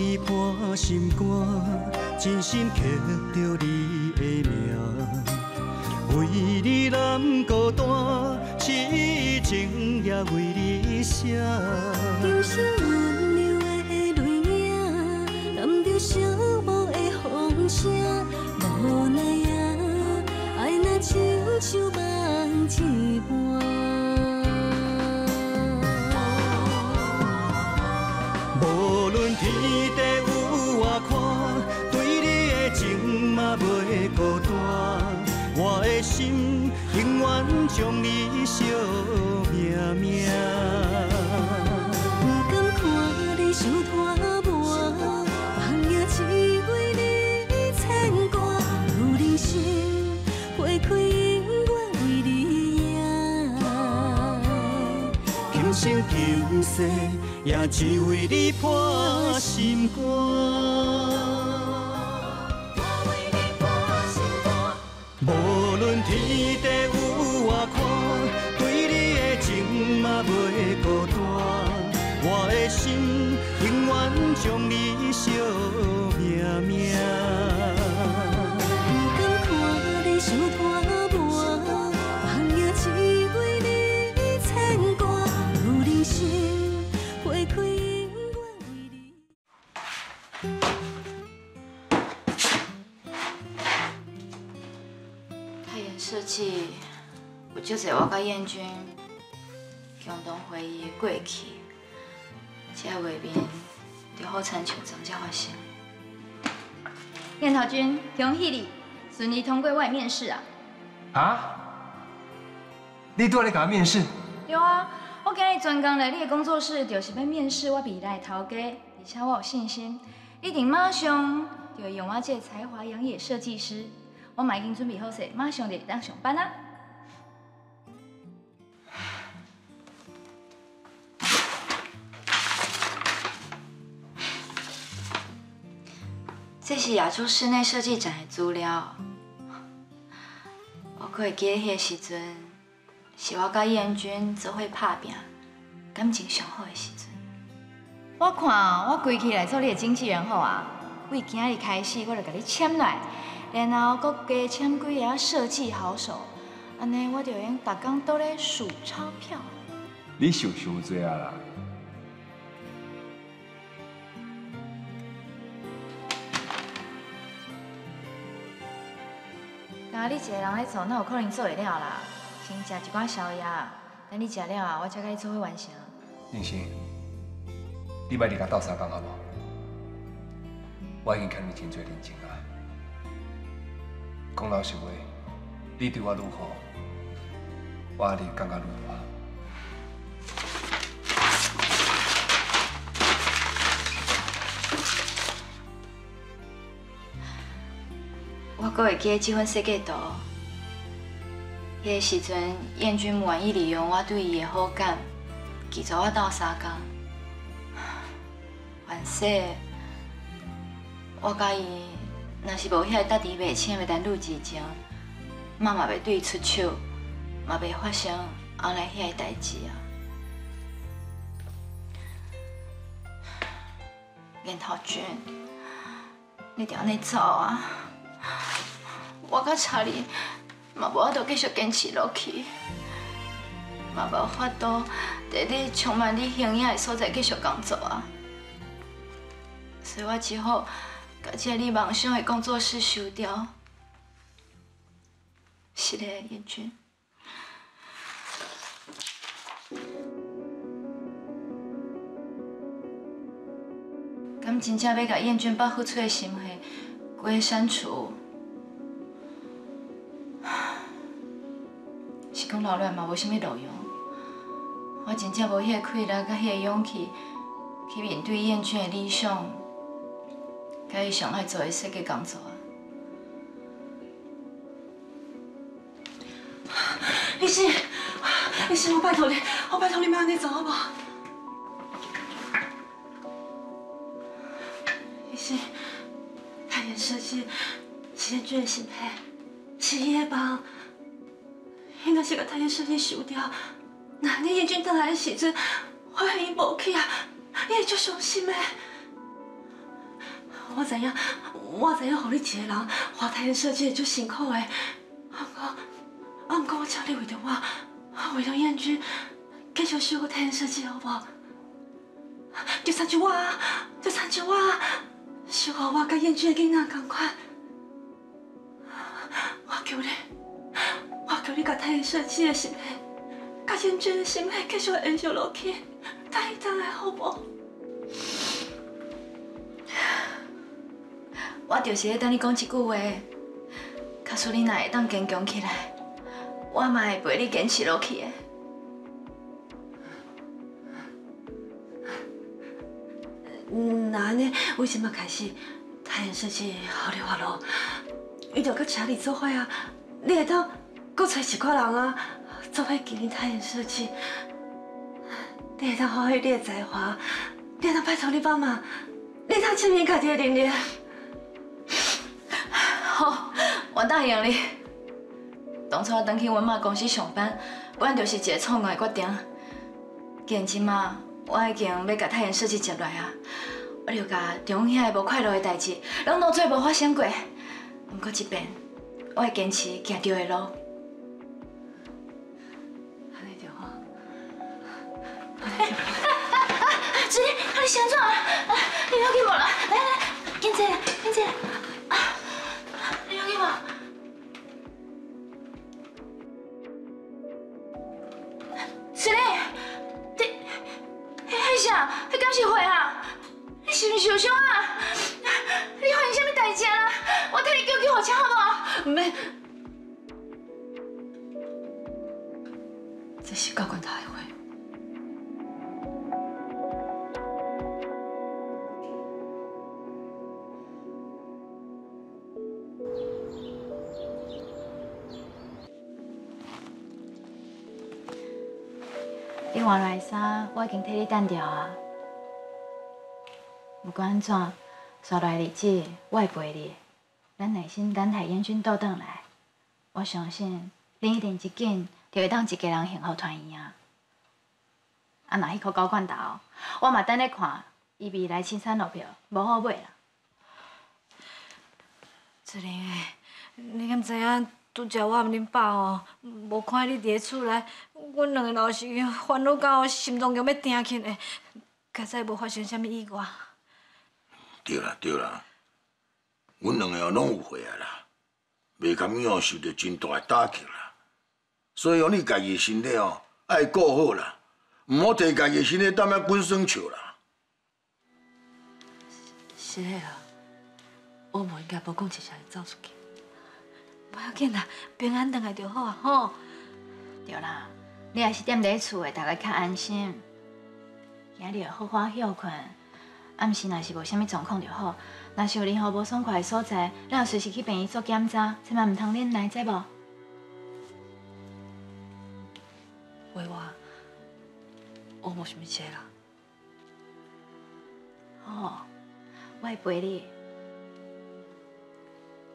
你伴心肝，真心刻着你的名。为你咱孤单，痴情也为你写。流星挽流的泪影，染着寂寞的风声。无奈啊，爱若亲像梦一般。 天地有我看，对你的情嘛袂孤单，我的心永远将你惜命命。不甘看你受拖磨，放夜只为你牵挂，有人生花开永远为你赢，今生今世。 也只为你破心肝，无论天地有外看，对你的情嘛袂孤单，我的心永远将你惜命命。不甘看你受拖磨，放夜只为你牵挂，有人生。 太原设计有足侪，我甲彦均共同回忆过去，这画面就好亲像昨才发生。彦头君，恭喜你顺利通过我的面试啊！啊？你拄仔咧甲我面试？对啊。 我今日专工来你的工作室，就是要面试我未来的头家，而且我有信心，你一定马上就会用我这个才华洋溢的设计师。我嘛已经准备好势，马上就会当上班啊！这是亚洲室内设计展的资料，我可会记迄个时阵。 是我甲彦均做伙拍拼，感情上好的时阵。我看我归期来做你的经纪人好啊，为今日开始我就甲你签来，然后佫加签几个设计好手，安尼我就用逐工倒咧数钞票。你想伤济啊啦！啊，你一个人咧做，哪有可能做会了啦？ 先食一寡宵夜，等你食了啊，我才甲你做伙完成。宁心，你别离甲斗相共好无？我已经欠你真侪人情啊。讲老实话，你对我愈好，我压力感觉愈大。我阁会记这份设计图。 迄个时阵，彦均不愿意利用我对伊的好感，拒绝我斗相共。凡说，我甲伊若是无迄个搭底袂清的男女之情，妈嘛袂对伊出手，嘛袂发生后来迄个代志啊。彦头君，你着安尼做啊！我甲查理。 嘛无法度继续坚持落去，嘛无法度在你充满你形影的所在继续工作啊！所以我只好把这你梦想的工作室收掉。是的，彦均。敢真正要把彦均把付出的心血归删除？ 是讲留恋嘛，无啥物路用。我真正无迄个气力，甲迄个勇气去面对彦均的理想，甲伊上爱做的设计工作啊。医生，医生，我拜托你，我拜托你，莫安尼做好无？医生，太原设计是彦均的新配，是伊的梦。 应该是把太原设计收掉。那你彦均倒来的时阵，我已经无去啊，伊会足伤心的。我知影，我知影，互你一个人花天世界足辛苦的。不过我请你为着我，为着燕君，继续守护天世界，好不好？就参照我，就参照我，守护我甲燕君的囡仔同款。我求你，我求你甲天世界的心血，甲燕君的心血继续延续落去，太疼的好不好？ 我就是咧等你讲一句话，假使你若会当坚强起来，我嘛会陪你坚持落去的。那安尼，我即马开始，太阳设计好你活路，伊着搁请你做伙啊，你会当搁找一个人啊，做伙经营太阳设计，你会当发挥你的才华，你会当拜托你帮忙，你会当证明家己的能力。 好，我答应你。当初我回去阮妈公司上班，阮就是一个创业决定。既然即马我已经要甲太阳设计接落啊，我就甲中遐个无快乐的代志，拢当做无发生过。毋过一遍，我会坚持行对的路。安尼就好。子林，你先坐啊！你要去无啦？来来，紧坐啦，紧坐啦。 子林，那啥，那敢是血啊？你是毋是受伤啊？你发生什么代志啊？我替你叫救护车好无？唔免，这是教官大会。 你换来衫，我已经替你等掉啊。不管安怎，接下来日子我会陪你。咱耐心等待燕君倒转来，我相信你一定一紧就会当一家人幸福团圆啊。啊，那迄个高罐头，我嘛等咧看，伊未来青山路票无好买啦。子玲诶，你敢知影？ 拄则我毋恁爸哦，无看你伫咧厝内，阮两个老是烦恼到心脏强要停起来，较早无发生啥物意外。对啦对啦，阮两个哦拢有悔啊啦，袂甘愿哦受着真大诶打击啦，所以哦你家己身体哦爱顾好啦，毋好摕家己身体当遐滚耍笑啦。是诶啊，我无应该无讲一声就走出去。 不要紧啦，平安回来就好啊！吼，对啦，你也是踮在厝诶，大家较安心。今日好好休困，暗时若是无啥物状况就好。若是有任何无爽快诶所在，咱就随时去病院做检查，千万毋通忍耐，知无？喂，我无啥物事啦。好，我会陪你。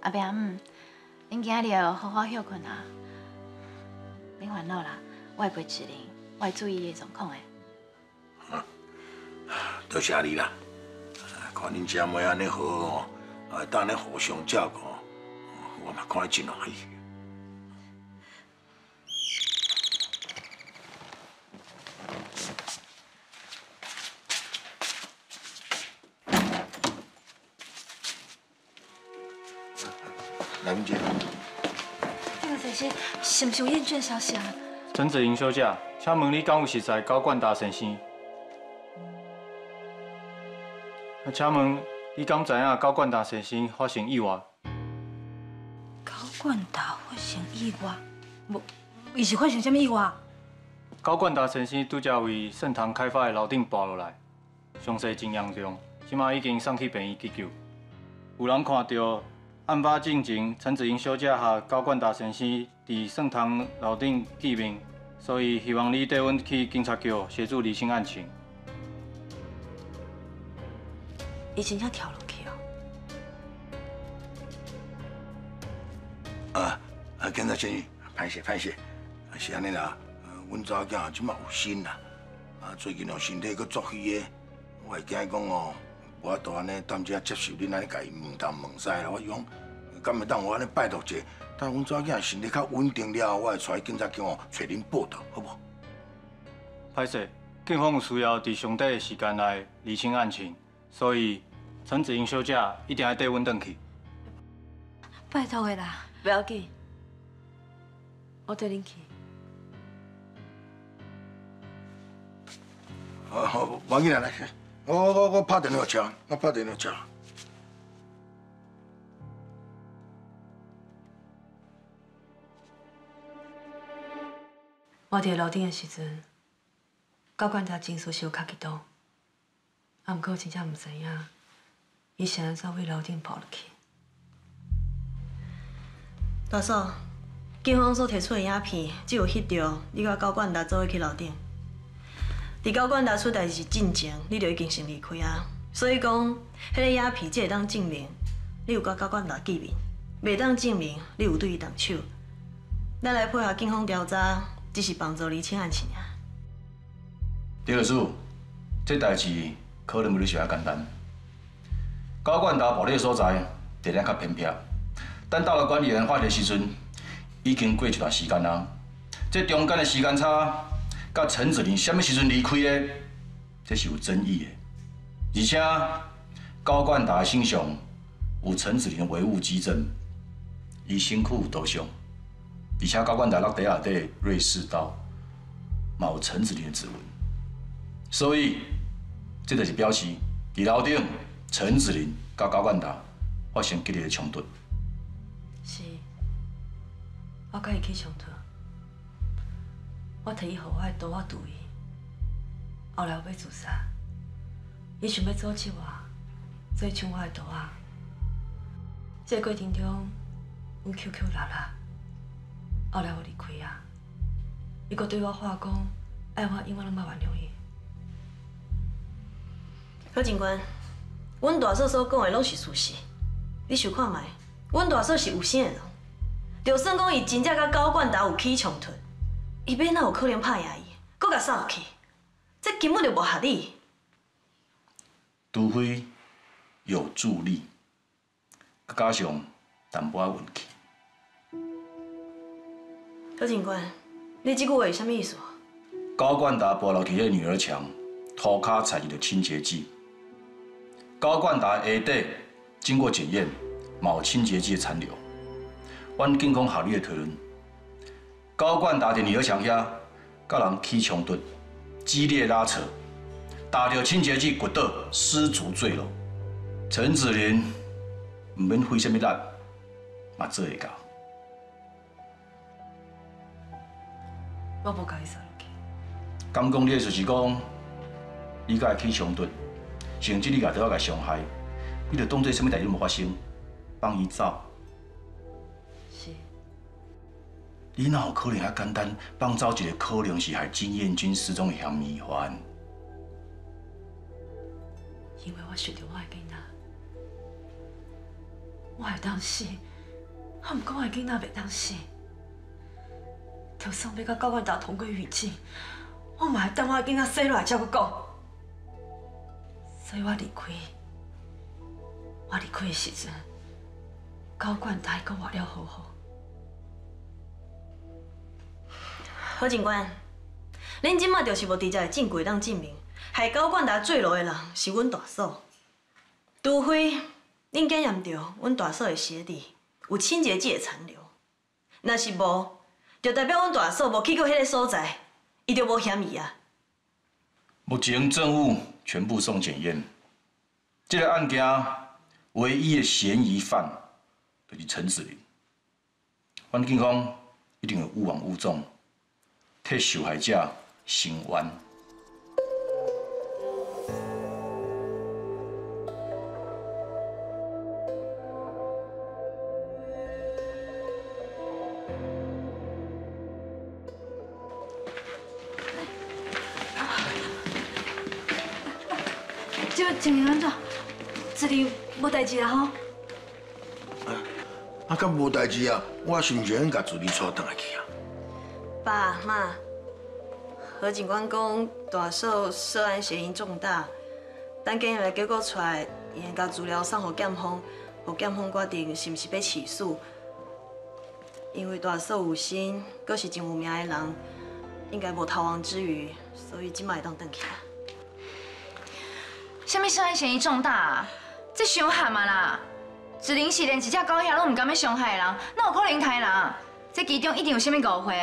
阿伯阿姆。 恁今日好好休困啊，免烦恼啦，我会陪子玲，我会注意伊的状况的。啊，多谢你啦，看恁姐妹安尼好哦，啊，当然互相照顾，我嘛看真欢喜。兰姐。 是毋是有厌倦消息啊？陈子玲小姐，请问你敢有熟识高冠达先生？啊，请问你敢知影高冠达先生发生意外？高冠达发生意外？无，伊是发生什么意外？高冠达先生拄则为盛唐开发的楼顶摔落来，伤势真严重，即马已经送去病院急救。有人看到。 案发进前，陈子玲小姐和高冠达先生伫盛唐楼顶见面，所以希望你带阮去警察局协助厘清案情。伊真正跳落去哦！啊！警察先生，歹势歹势，是安尼啦。阮查某囝即马有心啦，最近哦身体阁作虚个，我会惊讲哦，无法度安尼踮遮接受恁安尼家己问东问西啦。我伊讲，敢袂当我安尼拜托者，等阮查囝身体较稳定了后，我会带警察局哦找恁报道，好无？歹势，警方有需要伫上短的时间内厘清案情，所以陈子英小姐一定要缀阮转去。拜托的啦，不要紧，我缀恁去。 好，王警来，我拍电话叫，我拍电话叫。我伫楼顶的时阵，高管察真事是有较激动，啊，毋过真正毋知影，伊是安怎为楼顶跑落去。大嫂，警方所提出的影片只有翕到你甲高管察做伙去楼顶。 伫高管达出代志进前，你就已经先离开啊，所以讲，迄个影片只会当证明你有甲高管达见面，袂当证明你有对伊动手。咱来配合警方调查，只是帮助厘清案情啊。丁律师，这代志可能无你想遐简单。高管达暴力所在地点较偏僻，等到了管理员发现时阵，已经过一段时间啊。这中间的时间差。 甲陈子玲什么时阵离开的，这是有争议的。而且高冠达身上有陈子玲的唯物基证，伊身躯有刀伤，而且高冠达落地下底瑞士刀，嘛有陈子玲的指纹。所以，这就是表示伫楼顶陈子玲甲高冠达发生激烈的冲突。是，我甲伊起冲突。 我替伊互我的刀，我毒伊，后来我要自杀，伊想要阻止我，所以抢我的刀啊。这个过程中，阮吵吵闹闹，后来我离开啊。伊阁对我话讲，爱我永远拢莫原谅伊。何警官，阮大嫂所讲的拢是事实，你想看卖？阮大嫂是有心的人，就算讲伊真正甲高冠达有起冲突。 伊要哪有可能拍赢伊，搁甲送去，这根本就无合理。除非有助力，加上淡薄仔运气。何警官，你这句话有啥意思？高冠达跋落去迄女儿墙，涂骹踩伊的清洁剂。高冠达下底经过检验，冇清洁剂的残留。阮警方合理的推论。 高冠达在女儿墙下，甲人起冲突，激烈拉扯，打到清洁剂骨倒，失足坠楼。陈子林毋免费什么力，嘛做会到。我无甲伊杀落去。敢讲你的就是讲，伊甲伊起冲突，甚至你也对我甲伤害，你就当做什么代志无发生，放伊走。 你哪有可能遐简单放走一个可能是害金燕君失踪的嫌疑犯？因为我想到我的囡仔，我会当死，我唔讲我的囡仔袂当死，就算要甲高冠达同归于尽，我嘛会等我的囡仔生落来才阁讲。所以我离开的时阵，高冠达阁活了好好。 何警官，恁即卖就是无伫遮的证据当证明，害高冠达坠落的人是阮大嫂。除非恁检验到阮大嫂的鞋底有清洁剂的残留，若是无，就代表阮大嫂无去过迄个所在，伊就无嫌疑啊。目前证物全部送检验，这个案件唯一的嫌疑犯就是陈子林。阮警方一定会勿枉勿纵。 替受害者伸冤。这位警察，这里无代志啊吼？啊，敢无代志啊？我是毋是应该自己带倒来去啊？ 爸妈，何警官讲大嫂涉案嫌疑重大，但检验结果出来，伊先甲资料送予检方，予检方决定是毋是要起诉。因为大寿有心，阁是真有名诶人，应该无逃亡之余，所以即摆会当转去啊。虾米伤害嫌疑重大啊？这伤害嘛啦！子玲是连一只狗仔拢毋甘要伤害人，哪有可能杀人？这其中一定有虾米误会。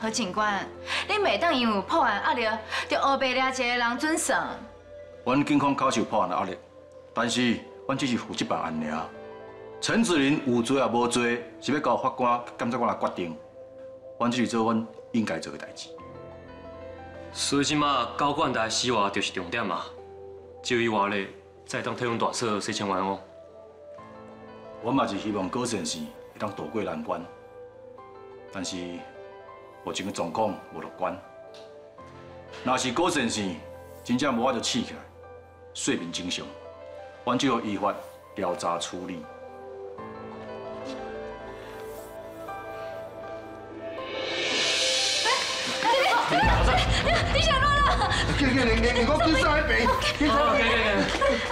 何警官，你袂当因为有破案压力，就黑白抓一个人准绳。阮警方确实有破案压力，但是阮只是负责办案尔。陈子林有罪也无罪，是要交法官、检察官来决定。阮只是做阮应该做诶代志。所以即马高冠台死活就是重点嘛，只有伊活咧，才会当替阮大嫂洗清冤枉。阮嘛是希望高先生会当渡过难关，但是。 目前的状况无乐观，若是高先生真正无法度醒起来，睡眠正常，阮就由依法调查处理。你想落了？给，你给我蹲下来陪。